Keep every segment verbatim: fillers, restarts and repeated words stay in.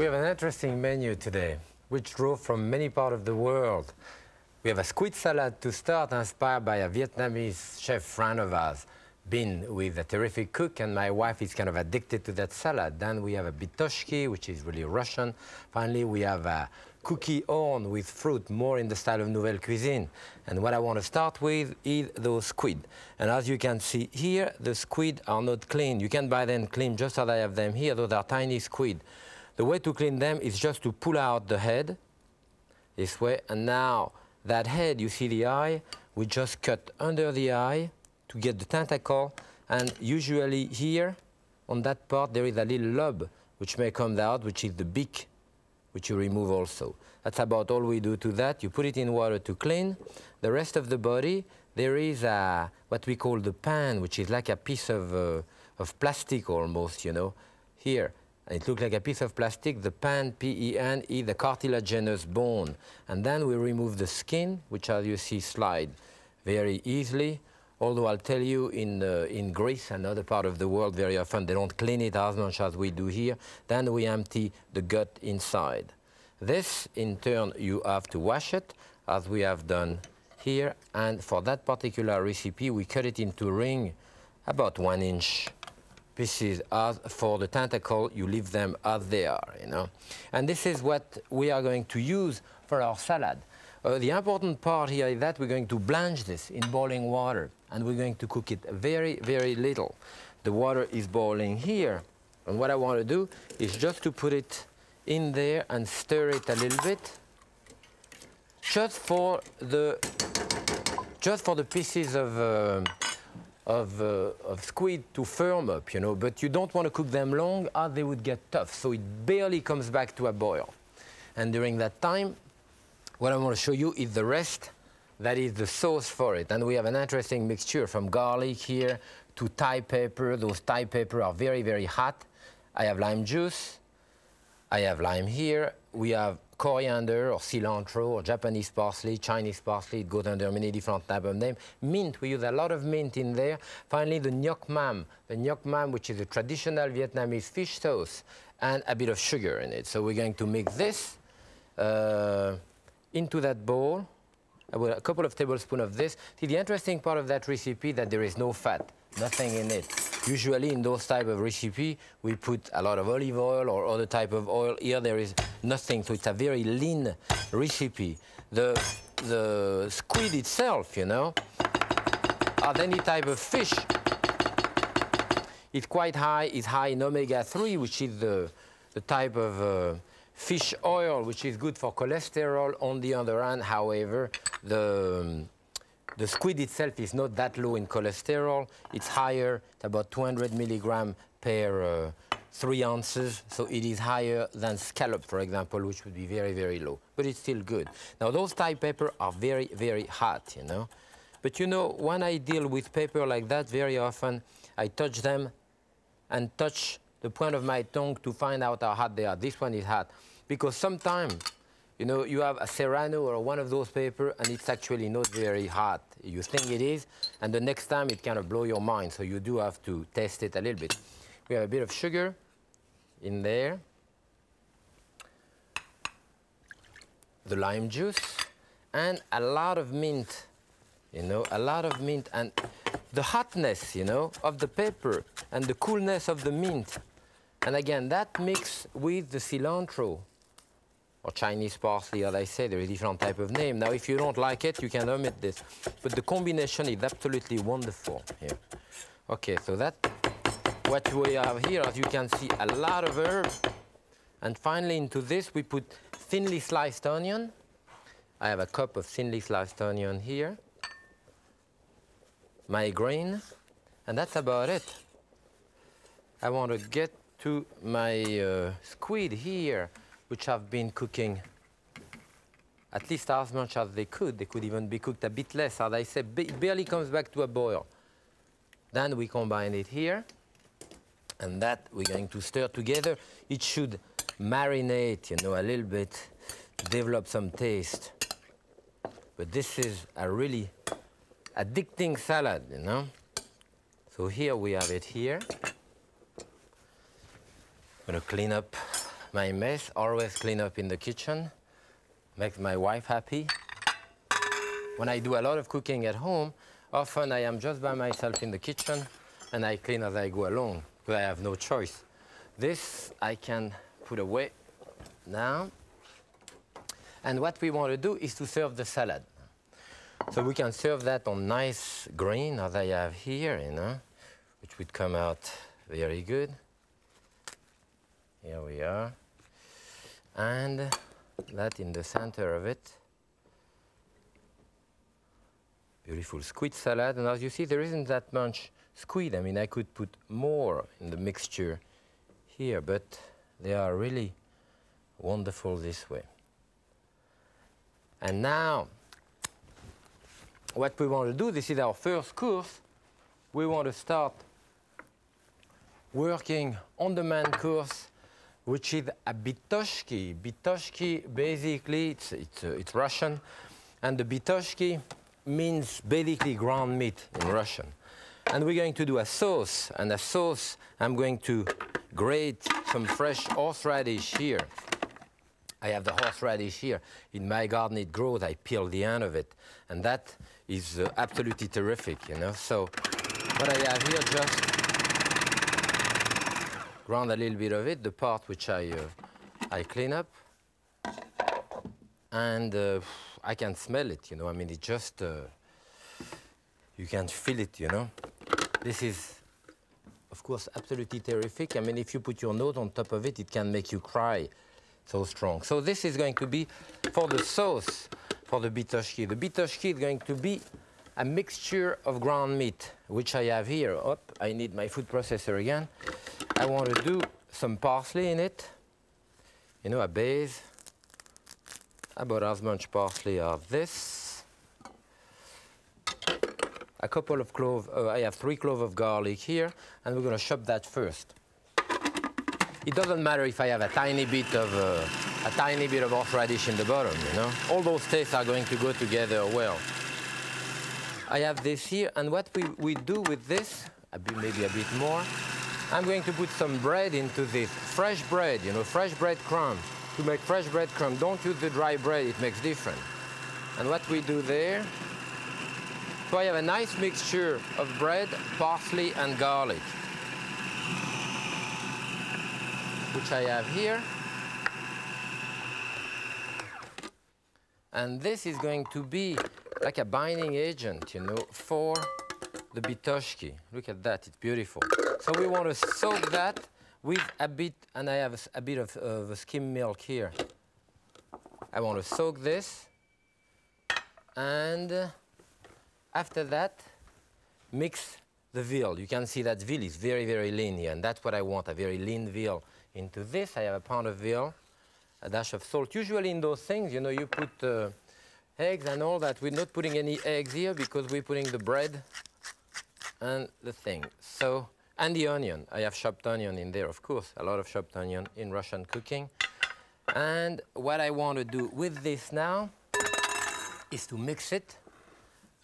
We have an interesting menu today, which drew from many parts of the world. We have a squid salad to start, inspired by a Vietnamese chef friend of ours, Bin, who is a terrific cook, and my wife is kind of addicted to that salad. Then we have a bitochki, which is really Russian. Finally, we have a cookie horn with fruit, more in the style of Nouvelle Cuisine. And what I want to start with is those squid. And as you can see here, the squid are not clean. You can buy them clean just as I have them here. Those are tiny squid. The way to clean them is just to pull out the head this way, and now that head, you see the eye, we just cut under the eye to get the tentacle, and usually here on that part there is a little lobe which may come out, which is the beak, which you remove also. That's about all we do to that. You put it in water to clean. The rest of the body, there is a, what we call the pan, which is like a piece of, uh, of plastic almost, you know, here. It looks like a piece of plastic. The pan, P E N, is the cartilaginous bone. And then we remove the skin, which as you see slide very easily. Although I'll tell you, in, uh, in Greece and other part of the world, very often they don't clean it as much as we do here. Then we empty the gut inside. This, in turn, you have to wash it, as we have done here. And for that particular recipe, we cut it into ring, about one inch. This is, as for the tentacle, you leave them as they are, you know. And this is what we are going to use for our salad. Uh, the important part here is that we're going to blanch this in boiling water, and we're going to cook it very, very little. The water is boiling here, and what I want to do is just to put it in there and stir it a little bit, just for the, just for the pieces of... Uh, Of, uh, of squid to firm up, you know, but you don't want to cook them long or they would get tough, so it barely comes back to a boil. And during that time, what I want to show you is the rest, that is the sauce for it. And we have an interesting mixture from garlic here to Thai pepper. Those Thai pepper are very, very hot. I have lime juice, I have lime here, we have coriander or cilantro or Japanese parsley, Chinese parsley, it goes under many different types of names. Mint, we use a lot of mint in there. Finally, the nuoc mam, the nuoc mam, which is a traditional Vietnamese fish sauce, and a bit of sugar in it. So we're going to mix this uh, into that bowl, with a couple of tablespoons of this. See, the interesting part of that recipe that there is no fat, nothing in it. Usually in those type of recipe, we put a lot of olive oil or other type of oil. Here there is nothing, so it's a very lean recipe. The, the squid itself, you know, as any type of fish, it's quite high, it's high in omega three, which is the, the type of uh, fish oil, which is good for cholesterol. On the other hand, however, the... Um, The squid itself is not that low in cholesterol. It's higher, about two hundred milligrams per uh, three ounces. So it is higher than scallop, for example, which would be very, very low. But it's still good. Now, those Thai peppers are very, very hot, you know. But, you know, when I deal with pepper like that, very often I touch them and touch the point of my tongue to find out how hot they are. This one is hot. Because sometimes, you know, you have a Serrano or one of those papers, and it's actually not very hot. You think it is, and the next time it kind of blows your mind, so you do have to test it a little bit. We have a bit of sugar in there, the lime juice, and a lot of mint, you know, a lot of mint, and the hotness, you know, of the pepper and the coolness of the mint. And again, that mixed with the cilantro, or Chinese parsley, as I say, there is different type of name. Now, if you don't like it, you can omit this. But the combination is absolutely wonderful here. Okay, so that's what we have here. As you can see, a lot of herbs. And finally, into this, we put thinly sliced onion. I have a cup of thinly sliced onion here. My grain. And that's about it. I want to get to my uh, squid here, which have been cooking at least as much as they could. They could even be cooked a bit less. As I said, it barely comes back to a boil. Then we combine it here, and that we're going to stir together. It should marinate, you know, a little bit, develop some taste. But this is a really addicting salad, you know. So here we have it here. I'm gonna clean up my mess, always clean up in the kitchen, make my wife happy. When I do a lot of cooking at home, often I am just by myself in the kitchen and I clean as I go along, because I have no choice. This I can put away now. And what we want to do is to serve the salad. So we can serve that on nice green, as I have here, you know, which would come out very good. Here we are. And that in the center of it. Beautiful squid salad. And as you see, there isn't that much squid. I mean, I could put more in the mixture here, but they are really wonderful this way. And now, what we want to do, this is our first course. We want to start working on the main course, which is a bitochki. Bitochki, basically, it's, it's, uh, it's Russian. And the bitochki means basically ground meat in Russian. And we're going to do a sauce. And a sauce, I'm going to grate some fresh horseradish here. I have the horseradish here. In my garden, it grows. I peel the end of it. And that is uh, absolutely terrific, you know. So what I have here, just ground a little bit of it, the part which I, uh, I clean up. And uh, I can smell it, you know. I mean, it just, uh, you can feel it, you know. This is, of course, absolutely terrific. I mean, if you put your nose on top of it, it can make you cry. So strong. So this is going to be for the sauce, for the bitochki. The bitochki is going to be a mixture of ground meat, which I have here. Oh, I need my food processor again. I want to do some parsley in it. You know, a base. About as much parsley as this. A couple of cloves. Uh, I have three cloves of garlic here, and we're going to chop that first. It doesn't matter if I have a tiny bit of uh, a tiny bit of horseradish in the bottom, you know. All those tastes are going to go together well. I have this here, and what we, we do with this, a bit, maybe a bit more, I'm going to put some bread into this. Fresh bread, you know, fresh bread crumb. To make fresh bread crumb, don't use the dry bread, it makes different. And what we do there, so I have a nice mixture of bread, parsley, and garlic, which I have here. And this is going to be like a binding agent, you know, for the bitochki. Look at that, it's beautiful. So we want to soak that with a bit, and I have a, a bit of, of skim milk here. I want to soak this. And after that, mix the veal. You can see that veal is very, very lean here, and that's what I want, a very lean veal. Into this, I have a pound of veal, a dash of salt. Usually in those things, you know, you put uh, eggs and all that. We're not putting any eggs here because we're putting the bread and the thing. So, and the onion. I have chopped onion in there, of course. A lot of chopped onion in Russian cooking. And what I want to do with this now is to mix it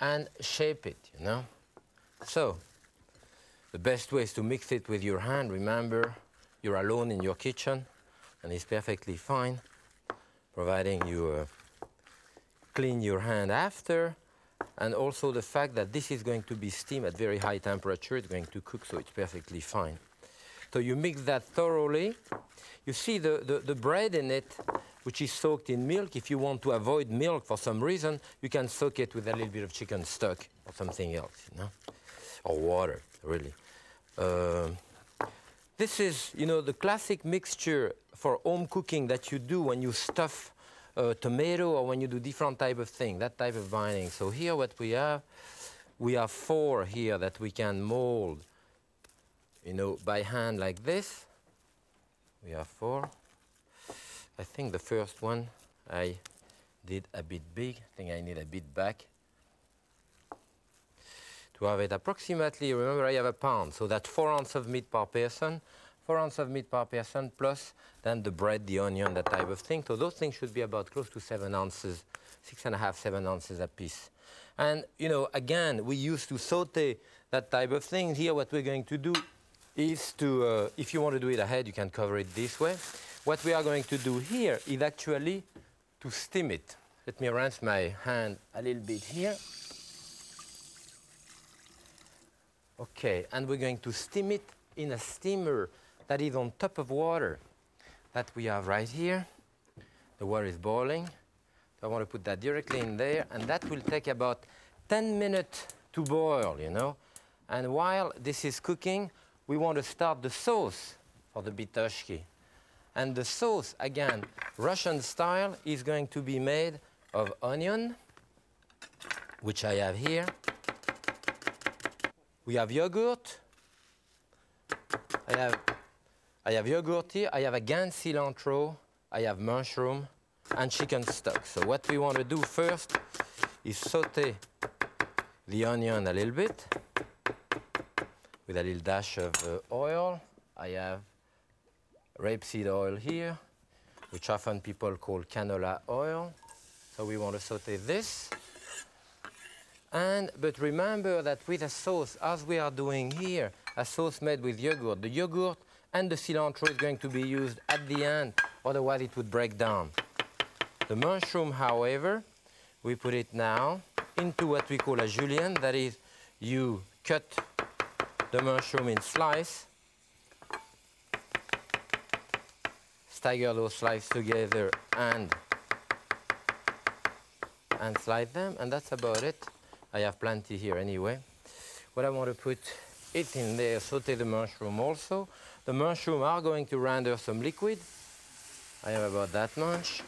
and shape it, you know. So, the best way is to mix it with your hand, remember. You're alone in your kitchen, and it's perfectly fine, providing you uh, clean your hand after. And also the fact that this is going to be steamed at very high temperature, it's going to cook, so it's perfectly fine. So you mix that thoroughly. You see the, the, the bread in it, which is soaked in milk. If you want to avoid milk for some reason, you can soak it with a little bit of chicken stock or something else, you know, or water, really. Uh, This is, you know, the classic mixture for home cooking that you do when you stuff uh, tomato or when you do different type of thing, that type of binding. So here what we have, we have four here that we can mold, you know, by hand like this. We have four. I think the first one I did a bit big. I think I need a bit back. To have it approximately, remember I have a pound, so that's four ounces of meat per person, four ounces of meat per person, plus then the bread, the onion, that type of thing. So those things should be about close to seven ounces, six and a half, seven ounces a piece. And, you know, again, we used to saute that type of thing. Here what we're going to do is to, uh, if you want to do it ahead, you can cover it this way. What we are going to do here is actually to steam it. Let me rinse my hand a little bit here. Okay, and we're going to steam it in a steamer that is on top of water that we have right here. The water is boiling. So I want to put that directly in there, and that will take about ten minutes to boil, you know. And while this is cooking, we want to start the sauce for the bitochki. And the sauce, again, Russian style, is going to be made of onion, which I have here. We have yogurt. I have, I have yogurt here. I have, again, cilantro. I have mushroom and chicken stock. So what we want to do first is saute the onion a little bit with a little dash of uh, oil. I have rapeseed oil here, which often people call canola oil. So we want to saute this. And, but remember that with a sauce, as we are doing here, a sauce made with yogurt, the yogurt and the cilantro is going to be used at the end, otherwise it would break down. The mushroom, however, we put it now into what we call a julienne, that is, you cut the mushroom in slice, stagger those slices together and, and slide them, and that's about it. I have plenty here anyway. What I want to put it in there, saute the mushroom also. The mushroom are going to render some liquid. I have about that much.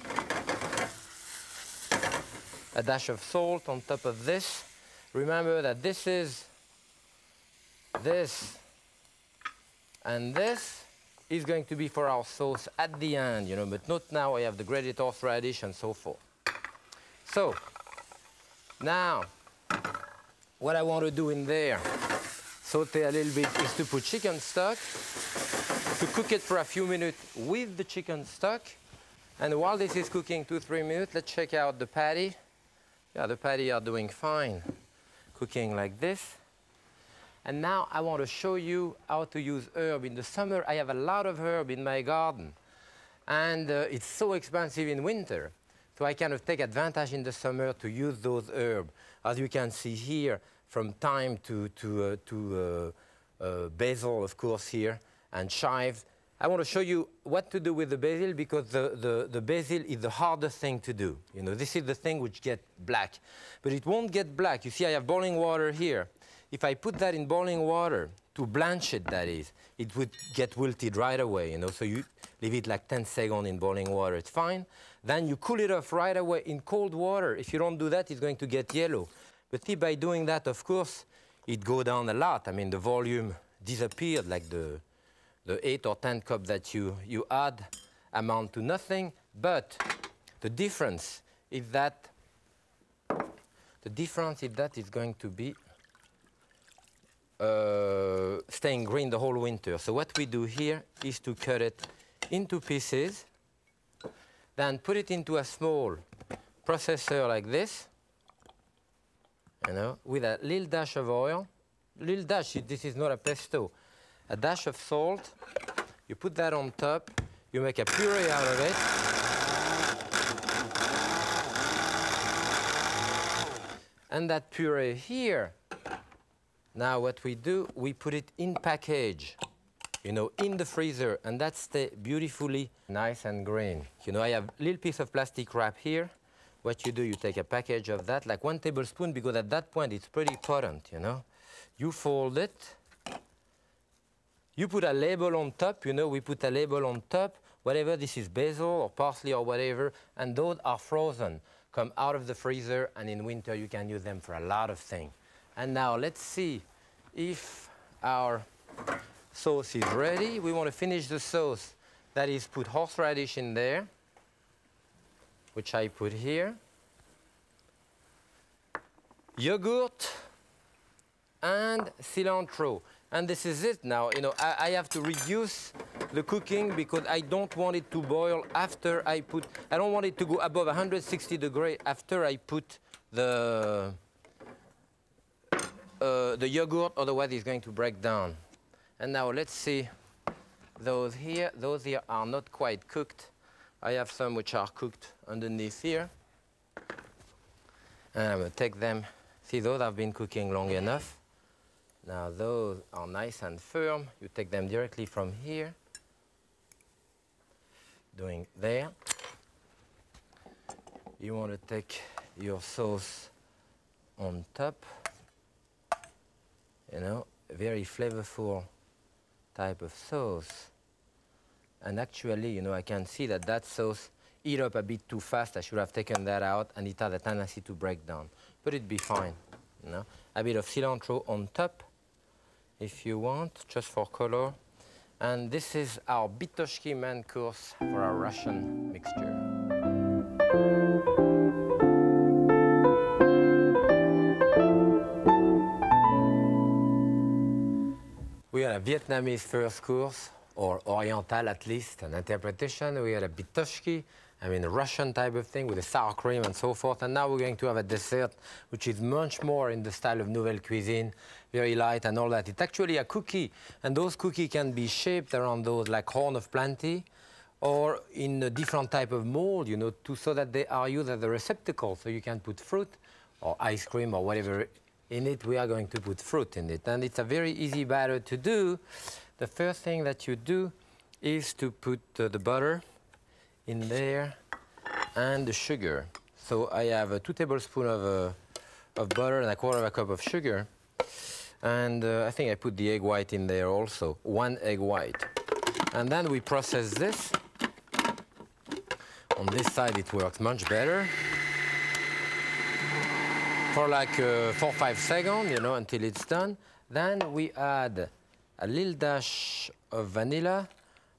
A dash of salt on top of this. Remember that this is this, and this is going to be for our sauce at the end, you know, but not now. I have the grated horseradish and so forth. So now, what I want to do in there, saute a little bit, is to put chicken stock, to cook it for a few minutes with the chicken stock. And while this is cooking, two, three minutes, let's check out the patty. Yeah, the patty are doing fine, cooking like this. And now I want to show you how to use herb. In the summer, I have a lot of herb in my garden. And uh, it's so expensive in winter. So I kind of take advantage in the summer to use those herbs. As you can see here, from thyme to, to, uh, to uh, uh, basil, of course, here, and chives. I want to show you what to do with the basil, because the, the, the basil is the hardest thing to do. You know, this is the thing which gets black. But it won't get black. You see, I have boiling water here. If I put that in boiling water, to blanch it, that is, it would get wilted right away, you know, so you leave it like ten seconds in boiling water, it's fine. Then you cool it off right away in cold water. If you don't do that, it's going to get yellow. But see, by doing that, of course, it goes down a lot. I mean, the volume disappeared, like the, the eight or ten cups that you, you add amount to nothing. But the difference is that, the difference is that it's going to be Uh, staying green the whole winter. So what we do here is to cut it into pieces, then put it into a small processor like this, you know, with a little dash of oil. Little dash, this is not a pesto. A dash of salt, you put that on top, you make a puree out of it. And that puree here, now what we do, we put it in package, you know, in the freezer, and that stays beautifully nice and green. You know, I have a little piece of plastic wrap here. What you do, you take a package of that, like one tablespoon, because at that point it's pretty potent, you know. You fold it. You put a label on top, you know, we put a label on top, whatever this is, basil or parsley or whatever, and those are frozen, come out of the freezer, and in winter you can use them for a lot of things. And now let's see if our sauce is ready. We want to finish the sauce. That is, put horseradish in there, which I put here. Yogurt and cilantro. And this is it now. You know, I, I have to reduce the cooking because I don't want it to boil after I put, I don't want it to go above one hundred sixty degrees after I put the, Uh, the yogurt, otherwise it's going to break down. And now let's see Those here, those here are not quite cooked. I have some which are cooked underneath here. And I'm going to take them. See, those have been cooking long enough. Now those are nice and firm. You take them directly from here, doing there. You want to take your sauce on top. You know, very flavorful type of sauce. And actually, you know, I can see that that sauce heat up a bit too fast. I should have taken that out, and it had a tendency to break down. But it'd be fine, you know. A bit of cilantro on top, if you want, just for color. And this is our bitochki main course for our Russian mixture. We had a Vietnamese first course, or Oriental at least, an interpretation. We had a bitochki, I mean a Russian type of thing with a sour cream and so forth. And now we're going to have a dessert, which is much more in the style of Nouvelle Cuisine, very light and all that. It's actually a cookie, and those cookies can be shaped around those like horn of plenty, or in a different type of mold, you know, to, so that they are used as a receptacle. So you can put fruit or ice cream or whatever in it. We are going to put fruit in it. And it's a very easy batter to do. The first thing that you do is to put uh, the butter in there and the sugar. So I have uh, two tablespoons of, uh, of butter and a quarter of a cup of sugar. And uh, I think I put the egg white in there also, one egg white. And then we process this. On this side, it works much better. For like uh, four or five seconds, you know, until it's done. Then we add a little dash of vanilla,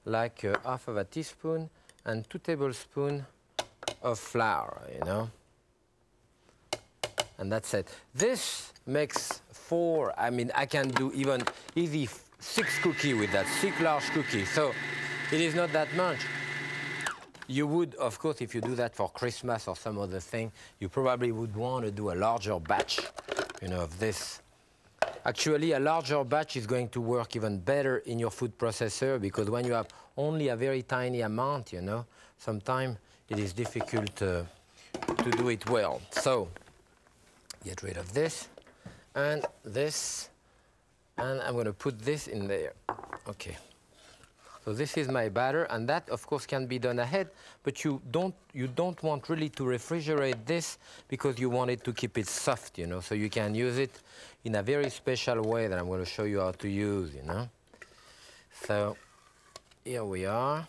like uh, half of a teaspoon, and two tablespoons of flour, you know. And that's it. This makes four, I mean, I can do even easy six cookies with that, six large cookies. So it is not that much. You would, of course, if you do that for Christmas or some other thing, you probably would want to do a larger batch, you know, of this. Actually, a larger batch is going to work even better in your food processor, because when you have only a very tiny amount, you know, sometimes it is difficult uh, to do it well. So, get rid of this and this, and I'm going to put this in there. Okay. So this is my batter, and that, of course, can be done ahead, but you don't, you don't want really to refrigerate this, because you want it to keep it soft, you know, so you can use it in a very special way that I'm going to show you how to use, you know. So here we are.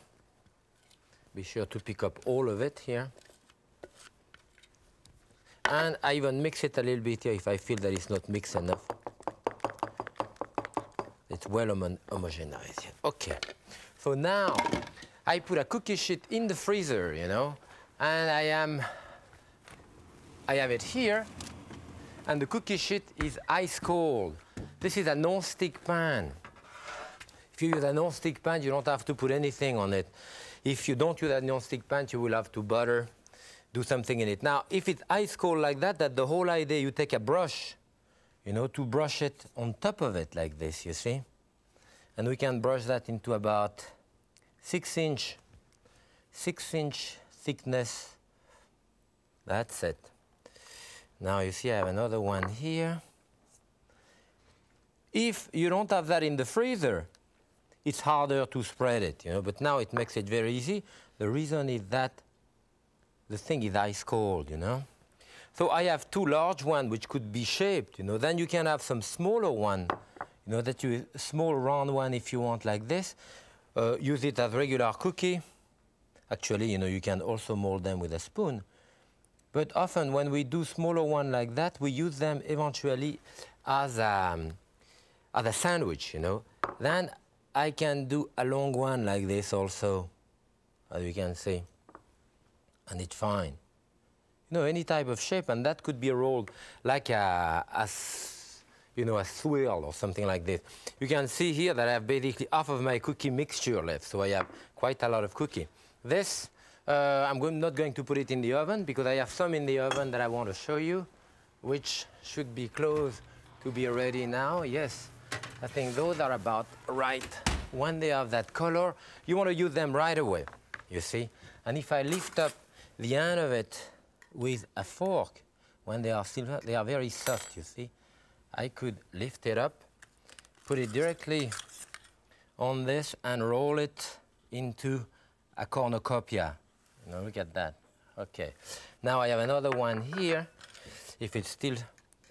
Be sure to pick up all of it here. And I even mix it a little bit here if I feel that it's not mixed enough. It's well homo homogenized. Okay. So now, I put a cookie sheet in the freezer, you know, and I am, I have it here, and the cookie sheet is ice cold. This is a non-stick pan. If you use a non-stick pan, you don't have to put anything on it. If you don't use a non-stick pan, you will have to butter, do something in it. Now, if it's ice cold like that, that the whole idea, you take a brush, you know, to brush it on top of it like this, you see? And we can brush that into about six inch, six inch thickness. That's it. Now you see I have another one here. If you don't have that in the freezer, it's harder to spread it, you know, but now it makes it very easy. The reason is that the thing is ice cold, you know. So I have two large ones which could be shaped, you know, then you can have some smaller one. You know, that you small round one if you want like this. Uh, use it as regular cookie. Actually, you know, you can also mold them with a spoon. But often when we do smaller one like that, we use them eventually as a, um, as a sandwich, you know. Then I can do a long one like this also, as you can see. And it's fine. You know, any type of shape, and that could be rolled like a, a you know, a swirl or something like this. You can see here that I have basically half of my cookie mixture left, so I have quite a lot of cookie. This, uh, I'm going, not going to put it in the oven, because I have some in the oven that I want to show you, which should be close to be ready now. Yes, I think those are about right when they have that color, you want to use them right away, you see? And if I lift up the end of it with a fork, when they are silver, they are very soft, you see? I could lift it up, put it directly on this, and roll it into a cornucopia. Now look at that. Okay. Now I have another one here. If it's still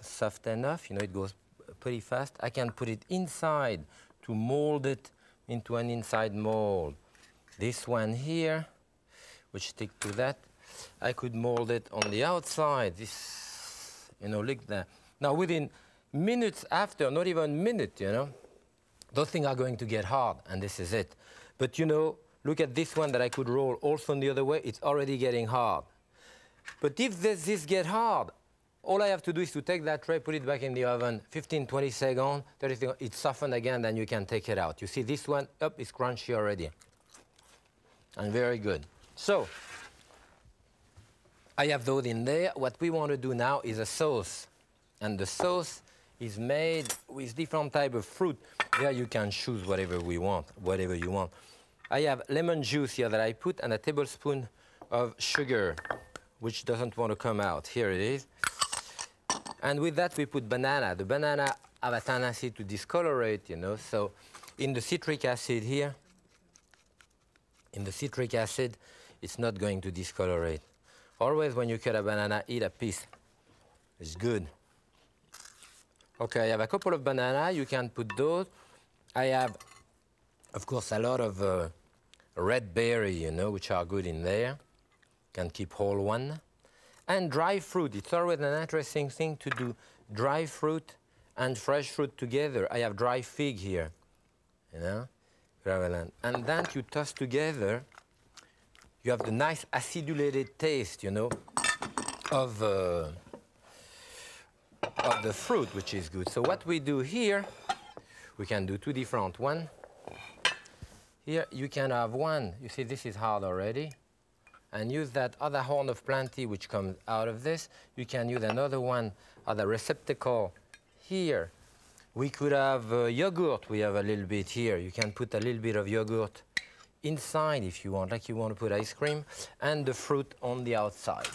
soft enough, you know, it goes pretty fast. I can put it inside to mold it into an inside mold. This one here, which stick to that, I could mold it on the outside. This, you know, look there. Now within minutes after, not even a minute, you know, those things are going to get hard, and this is it. But you know, look at this one that I could roll also in the other way. It's already getting hard. But if this, this gets hard, all I have to do is to take that tray, put it back in the oven, fifteen, twenty seconds, thirty seconds. It's softened again, then you can take it out. You see this one up is crunchy already. And very good. So, I have those in there. What we want to do now is a sauce. And the sauce is made with different type of fruit. There you can choose whatever we want, whatever you want. I have lemon juice here that I put and a tablespoon of sugar, which doesn't want to come out. Here it is. And with that, we put banana. The banana have a tendency to discolorate, you know, so in the citric acid here, in the citric acid, it's not going to discolorate. Always when you cut a banana, eat a piece. It's good. Okay, I have a couple of banana. You can put those. I have, of course, a lot of uh, red berry, you know, which are good in there. Can keep whole one. And dry fruit. It's always an interesting thing to do dry fruit and fresh fruit together. I have dry fig here, you know. And then you toss together, you have the nice acidulated taste, you know, of, uh, of the fruit, which is good. So what we do here, we can do two different ones. Here you can have one, you see this is hard already, and use that other horn of plenty which comes out of this. You can use another one, other receptacle here. We could have uh, yogurt, we have a little bit here. You can put a little bit of yogurt inside if you want, like you want to put ice cream, and the fruit on the outside.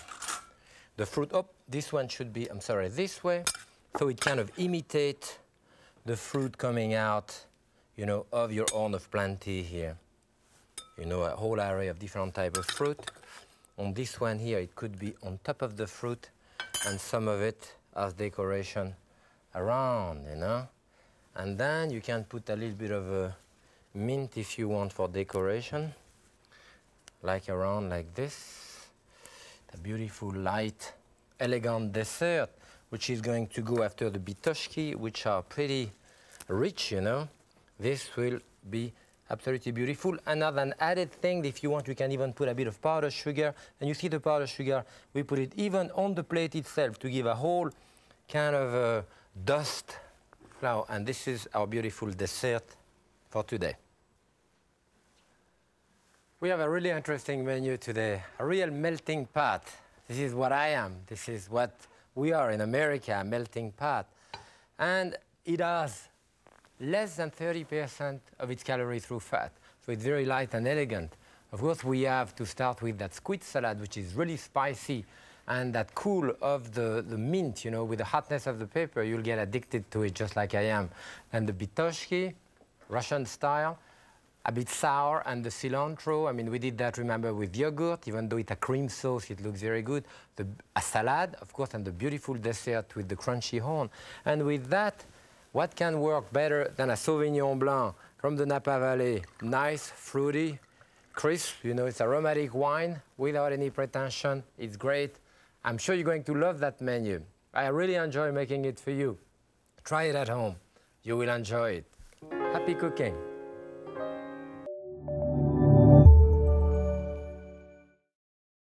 The fruit, oh, this one should be, I'm sorry, this way, so it kind of imitates the fruit coming out, you know, of your horn of plenty here. You know, a whole array of different type of fruit. On this one here, it could be on top of the fruit, and some of it as decoration around, you know, and then you can put a little bit of uh, mint if you want for decoration, like around like this. The beautiful, light, elegant dessert, which is going to go after the bitochki, which are pretty rich, you know. This will be absolutely beautiful. Another an added thing, if you want, you can even put a bit of powdered sugar, and you see the powdered sugar, we put it even on the plate itself to give a whole kind of uh, dust flour, and this is our beautiful dessert for today. We have a really interesting menu today, a real melting pot. This is what I am. This is what we are in America, a melting pot. And it has less than thirty percent of its calories through fat, so it's very light and elegant. Of course, we have to start with that squid salad, which is really spicy, and that cool of the, the mint, you know, with the hotness of the pepper, you'll get addicted to it just like I am. And the bitochki, Russian style, a bit sour, and the cilantro. I mean, we did that, remember, with yogurt, even though it's a cream sauce, it looks very good. The, a salad, of course, and the beautiful dessert with the crunchy horn. And with that, what can work better than a Sauvignon Blanc from the Napa Valley? Nice, fruity, crisp, you know, it's aromatic wine without any pretension, it's great. I'm sure you're going to love that menu. I really enjoy making it for you. Try it at home. You will enjoy it. Happy cooking.